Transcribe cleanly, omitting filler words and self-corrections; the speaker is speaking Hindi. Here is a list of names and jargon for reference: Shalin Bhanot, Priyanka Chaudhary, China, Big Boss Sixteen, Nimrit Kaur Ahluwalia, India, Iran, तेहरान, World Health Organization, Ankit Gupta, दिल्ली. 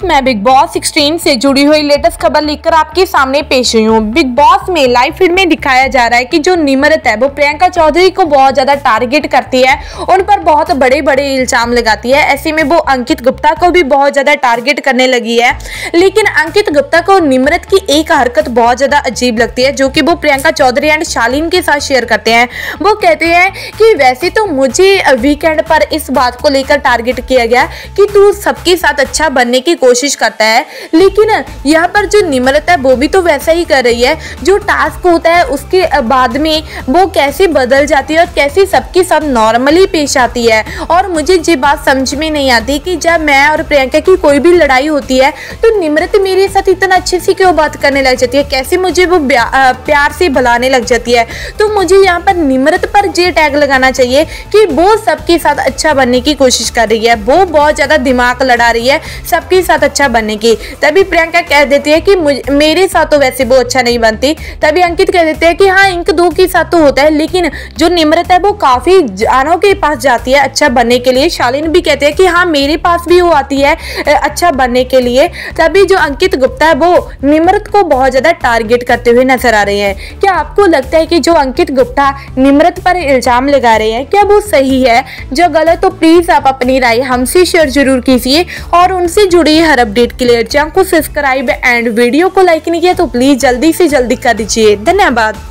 फ्रेंड्स, मैं बिग बॉस 16 से जुड़ी हुई लेटेस्ट खबर लेकर आपके सामने पेश हुई हूँ। बिग बॉस में लाइव फीड में दिखाया जा रहा है कि जो निमृत है वो प्रियंका चौधरी को बहुत ज़्यादा टारगेट करती है, उन पर बहुत बड़े बड़े इल्जाम लगाती है। ऐसे में वो अंकित गुप्ता को भी बहुत ज़्यादा टारगेट करने लगी है, लेकिन अंकित गुप्ता को निमृत की एक हरकत बहुत ज़्यादा अजीब लगती है, जो कि वो प्रियंका चौधरी एंड शालीन के साथ शेयर करते हैं। वो कहते हैं कि वैसे तो मुझे वीकेंड पर इस बात को लेकर टारगेट किया गया कि तू सबके साथ अच्छा बनने की कोशिश करता है, लेकिन यहाँ पर जो निमृत है वो भी तो वैसा ही कर रही है। जो टास्क होता है उसके बाद में वो कैसे बदल जाती है और कैसे सबके साथ नॉर्मली पेश आती है। और मुझे ये बात समझ में नहीं आती कि जब मैं और प्रियंका की कोई भी लड़ाई होती है तो निमृत मेरे साथ इतना अच्छे से क्यों बात करने लग जाती है, कैसे मुझे वो प्यार से बुलाने लग जाती है। तो मुझे यहाँ पर निमृत पर ये टैग लगाना चाहिए कि वो सबके साथ अच्छा बनने की कोशिश कर रही है, वो बहुत ज़्यादा दिमाग लड़ा रही है सबके साथ अच्छा बनने की। तभी प्रियंका कह देती है कि मेरे साथ तो वैसे वो अच्छा नहीं बनती। तभी अंकित कह देते हैं कि हाँ, इंक दो के साथ तो होता है, लेकिन जो निमृत है वो काफ़ी जानों के पास जाती है अच्छा बनने के लिए। शालिन भी कहते हैं कि हाँ, मेरे पास भी वो आती है अच्छा बनने के लिए। तभी जो अंकित गुप्ता है वो निमृत को बहुत ज़्यादा टारगेट करते हुए नजर आ रहे हैं। क्या आपको लगता है कि जो अंकित गुप्ता निमृत पर इल्ज़ाम लगा रहे हैं क्या वो सही है? जो गलत हो प्लीज़ आप अपनी राय हमसे शेयर जरूर कीजिए, और उनसे जुड़ी हर अपडेट के लिए चैनल को सब्सक्राइब एंड वीडियो को लाइक नहीं किया तो प्लीज़ जल्दी से जल्दी कर दीजिए। धन्यवाद।